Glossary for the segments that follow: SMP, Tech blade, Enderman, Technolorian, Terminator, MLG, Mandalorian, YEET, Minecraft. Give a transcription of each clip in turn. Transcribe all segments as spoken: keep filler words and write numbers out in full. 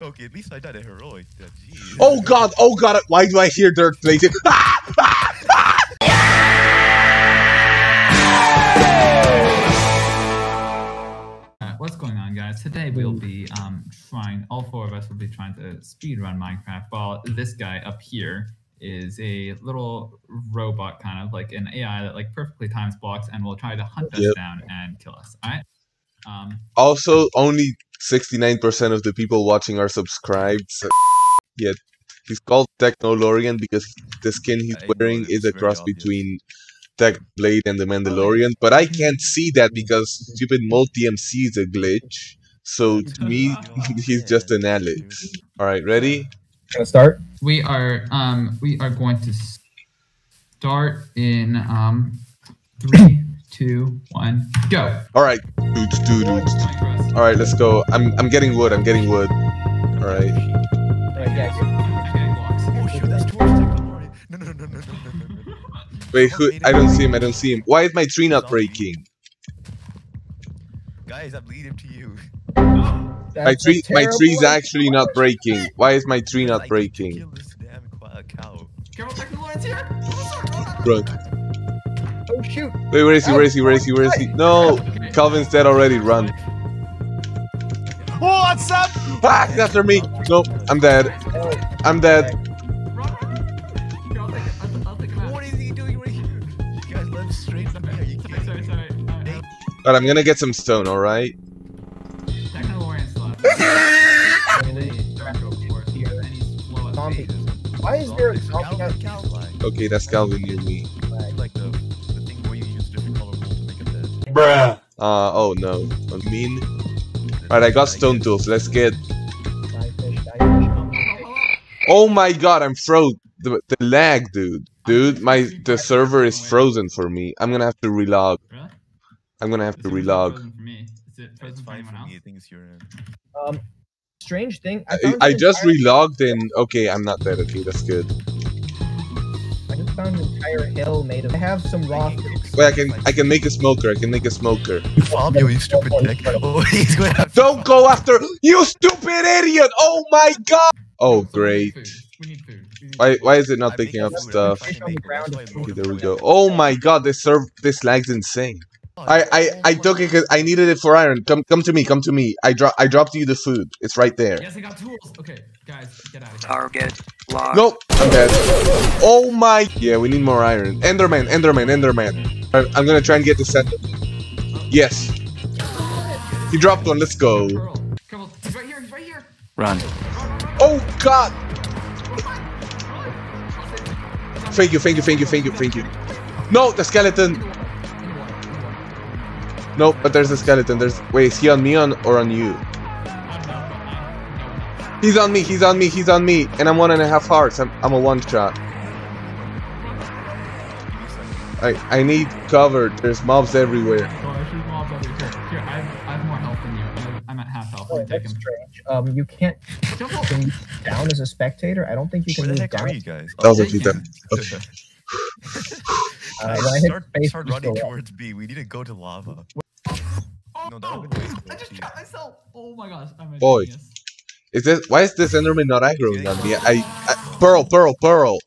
Okay, at least I died a heroic. Jeez. Oh god, oh god, why do I hear dirt plating? Ah! Ah! Ah! Yeah! Uh, what's going on, guys? Today we'll be um trying, all four of us will be trying to speedrun Minecraft, while this guy up here is a little robot, kind of like an A I that like perfectly times blocks and will try to hunt us yep. down and kill us. All right. Um, also, only sixty-nine percent of the people watching are subscribed. So yeah, he's called Technolorian because the skin he's wearing is a cross between Tech Blade and the Mandalorian. But I can't see that because stupid multi M C is a glitch. So to me, he's just an Alex. All right, ready? Gonna start. We are um we are going to start in um three. Two, one, go. All right, dudes, dudes. All right, let's go. I'm, I'm getting wood. I'm getting wood. All right. No, no, no, no, no, no. Wait, who? I don't see him. I don't see him. Why is my tree not breaking? Guys, I'm leading to you. My tree, my tree's actually not breaking. Why is my tree not breaking? Bro. Oh shoot! Wait, where is he? Where is he? Where is he? Where is he? No! Calvin's dead already. Run! What's up? Ah, he's after me! Nope, I'm dead. I'm dead. What is he doing right here? You guys left straight from here. You can't. Sorry, sorry. But I'm gonna get some stone, alright? Why is there a zombie out here? Okay, that's Calvin near me. Bruh. Uh, oh no. I mean. Alright, I got stone tools. Let's get. Oh my god, I'm froze. The, the lag, dude. Dude, my the server is frozen for me. I'm gonna have to relog. I'm gonna have to relog. Um, strange thing. I, I just relogged and okay, I'm not dead. Okay, that's good. Found an entire hill made of. I have some rock. Wait, I can I can make a smoker. I can make a smoker. Fabio, you stupid dick. Oh, he's going after. Don't go after you, stupid idiot! Oh my god! Oh great. We need food. We need food. Why why is it not picking up stuff? Okay, there we go. Oh my god, this serve this lag's insane. I I I took it because I needed it for iron. Come come to me, come to me. I drop I dropped you the food. It's right there. Yes, I got tools. Okay, guys, get out of here. Target locked. Nope, I'm dead. Oh my! Yeah, we need more iron. Enderman, Enderman, Enderman. Right, I'm gonna try and get the set. Yes. He dropped one. Let's go. He's right here. He's right here. Run. Oh God! Thank you, thank you, thank you, thank you, thank you. No, the skeleton. No, but there's a skeleton. There's wait, is he on me on or on you? He's on me, he's on me, he's on me, and I'm one and a half hearts. I'm I'm a one shot. I I need cover. There's mobs everywhere. Oh, there's mobs everywhere. Here, I have I have more health than you. I'm at half health. Oh, that's strange. Um, you can't move down as a spectator. I don't think you can move down. That was a few times. Okay. uh, start start running towards B. We need to go to lava. No, that would be crazy. I just trapped myself. Oh my gosh, I'm a boy. Genius. Is this why is this Enderman not aggroing on me? I, I pearl, pearl, pearl.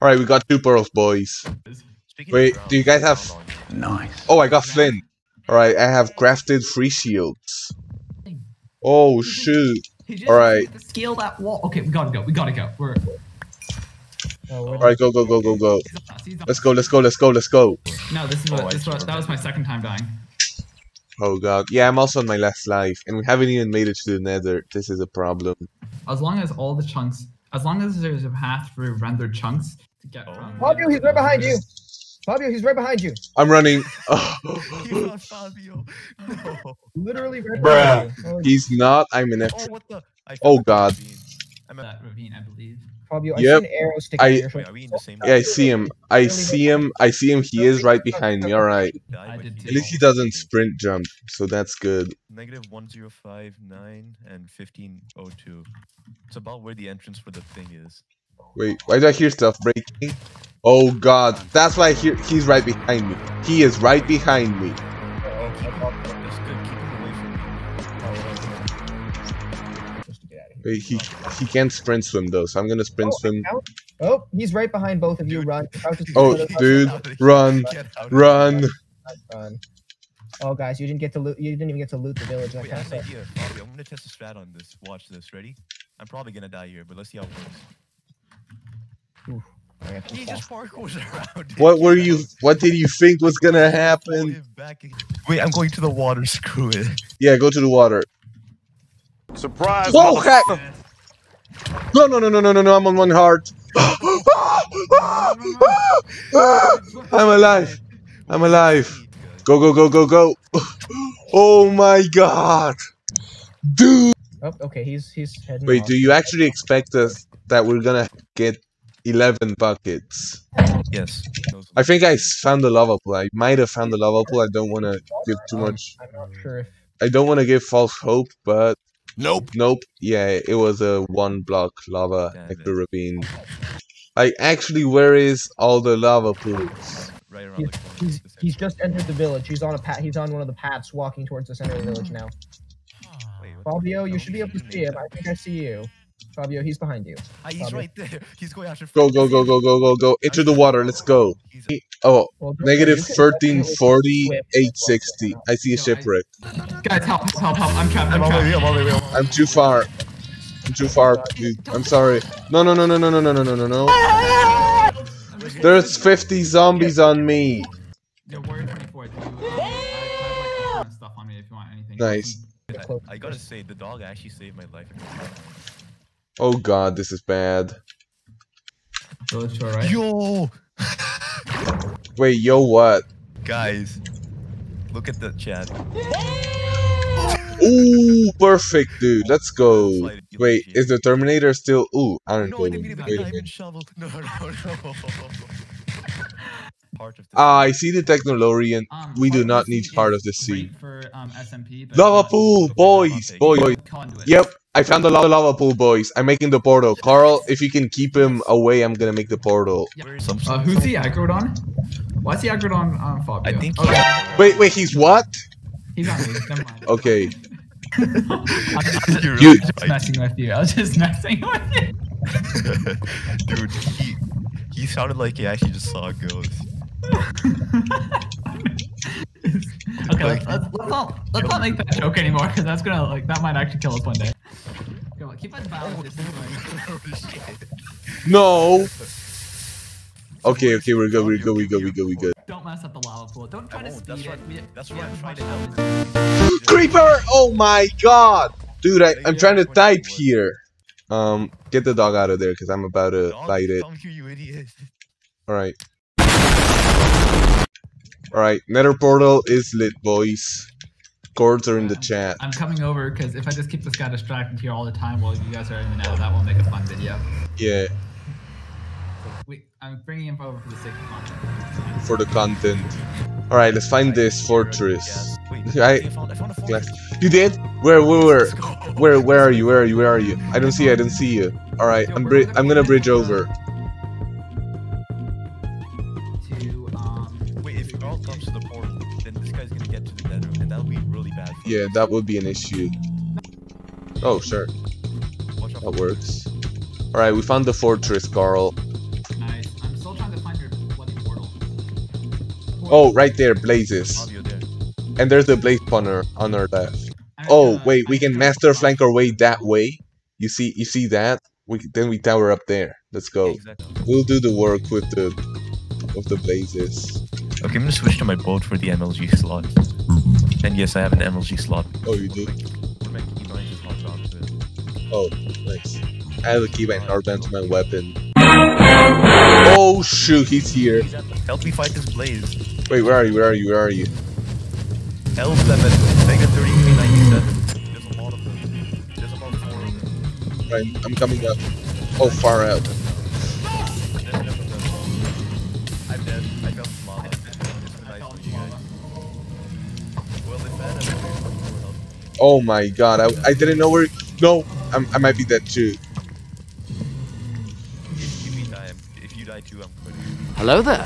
All right, we got two pearls, boys. Speaking Wait, do you guys have? Nice. Oh, I got Flynn. All right, I have crafted free shields. Oh shoot! All right. Scale that wall. Okay, we gotta go. We gotta go. We're. Oh, all right, go, go, go, go, go. Let's go, let's go, let's go, let's go. No, this is what, oh, this was, that was my second time dying. Oh god, yeah, I'm also on my last life, and we haven't even made it to the nether. This is a problem. As long as all the chunks, as long as there's a path through rendered chunks to get oh. from Fabio, he's right behind you. Fabio, he's right behind you. I'm running. Oh. He's not Fabio. No. Literally right behind you. Oh. He's not. I'm an F. Oh, what the? Oh god. I'm at that ravine, I believe. Fabio, I yep. see an arrow sticking I, wait, are we in the same yeah, I see him. I see him. I see him. He is right behind me. All right. At least he doesn't sprint jump, so that's good. Negative one zero five nine and fifteen oh two. It's about where the entrance for the thing is. Wait, why do I hear stuff breaking? Oh God, that's why I hear. He's right behind me. He is right behind me. That's good. Keep him away from me. Just to get out of here. He he can't sprint swim though, so I'm gonna sprint oh, swim. Oh, he's right behind both of you. Dude. Run. Oh, dude, run, run. run. Oh, guys, you didn't get to loot. You didn't even get to loot the village. Wait, I think here, Bobby, I'm gonna test a strat on this. Watch this. Ready? I'm probably gonna die here, but let's see how it works. Oof. He just parkours around. Dude. What were you? What did you think was gonna happen? Wait, I'm going to the water. Screw it. Yeah, go to the water. Surprise! Whoa! Heck! No! No! No! No! No! No! No! I'm on one heart. I'm alive. I'm alive. Go! Go! Go! Go! Go! Oh my God, dude. Oh, okay, he's he's heading. Wait, off. Do you actually expect us that we're gonna get eleven buckets? Yes. I think I found the lava pool. I might have found the lava pool. I don't want to give too much. I'm not sure. I don't want to give false hope, but nope, nope. Yeah, it was a one block lava like the ravine. I actually, where is all the lava pools? Right around the corner. He's, he's just entered the village. He's on a path. He's on one of the paths, walking towards the center of the village now. Fabio, you should be able to see him. I think I see you. Fabio, he's behind you. Ah, he's Fabio. Right there. He's going after. Go, go, go, go, go, go, go. Into the water. Let's go. Oh, well, negative thirteen forty, eight sixty. I see a shipwreck. Guys, help, help, help. I'm trapped. I'm, I'm, trapped. I'm, I'm, I'm, I'm too far. I'm too far, dude. I'm sorry. No, no, no, no, no, no, no, no, no, no. There's fifty zombies on me. Nice. I gotta say, the dog actually saved my life. Oh God, this is bad. Yo! Wait, yo what? Guys, look at the chat. Ooh, perfect, dude. Let's go. Wait, is the Terminator still? Ooh, Iron Golem. No, no, no. Ah, I see the Technolorian. Um, we do not need Heart of the Sea. For, um, S M P, but lava pool, boys, boys. Yep, I found the lava, lava pool, boys. I'm making the portal. Carl, if you can keep him away, I'm gonna make the portal. Uh, who's he aggroed on? Why is he aggroed on um, Fabio? I think he... okay. Wait, wait, he's what? He's on me, never mind. Okay. I was really just messing with you. I was just messing with you. Dude, he, he sounded like he actually just saw a ghost. Okay, let's, let's, let's, not, let's not make that joke anymore, because that's gonna, like, that might actually kill us one day. Yo, keep on balance this. No! Okay, okay, we're good, we're good, we're good, we're good, we're good. Don't mess up the lava pool. Don't try to speed it. That's what I'm trying to do. Creeper! Oh my God! Dude, I, I'm trying to type here. Um, get the dog out of there, because I'm about to light it. Alright. Alright, nether portal is lit, boys. Cords are in the chat. I'm coming over because if I just keep this guy distracted here all the time while you guys are in the nether, that won't make a fun video. Yeah. Wait, I'm bringing him over for the sake of content. For the content. Alright, let's find this fortress. I you did? Where, where, where? Where, where are you? Where are you? Where are you? I don't see you. I don't see you. Alright, I'm bri I'm gonna bridge over. Yeah, that would be an issue. Oh, sure. That works. Alright, we found the fortress, Carl. Nice. I'm still trying to find your bloody portal. portal. Oh, right there, blazes. There. And there's the blaze spawner on our left. Oh, uh, wait, we can master flank our way that way. You see, you see that? We then we tower up there. Let's go. Yeah, exactly. We'll do the work with the with the blazes. Okay, I'm gonna switch to my boat for the M L G slot. And yes, I have an M L G slot. Oh, you do? Oh, nice. I have a keybind hardbound to my weapon. Oh shoot, he's here. Help me fight this blaze. Wait, where are you? Where are you? Where are you? L seven, Mega thirty-three ninety-seven. There's a lot of them. There's about four of them. Right, I'm coming up. Oh, far out. I'm dead. I fell from lava. I fell from lava. Oh my God, I, I didn't know where. No, I'm, I might be dead too. If you die too, I'm quitting. Hello there.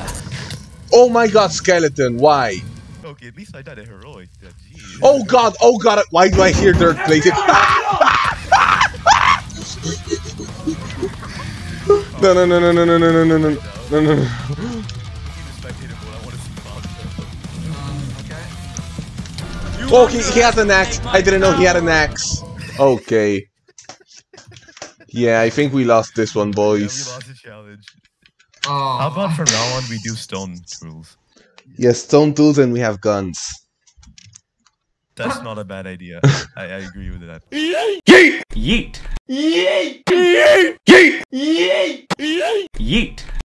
Oh my God, skeleton, why? Okay, at least I died a heroic death. Oh God, oh God, why do I hear dirt blazing? Ah, ah, ah, ah, No, no, no, no, no, no, no, no, no, no, no, no, no. Oh, he, he has an axe. I didn't know he had an axe. Okay. Yeah, I think we lost this one, boys. Yeah, we lost the challenge. Oh. How about from now on we do stone tools? Yes, yeah, stone tools, and we have guns. That's not a bad idea. I, I agree with that. Yeet! Yeet! Yeet! Yeet! Yeet! Yeet! Yeet!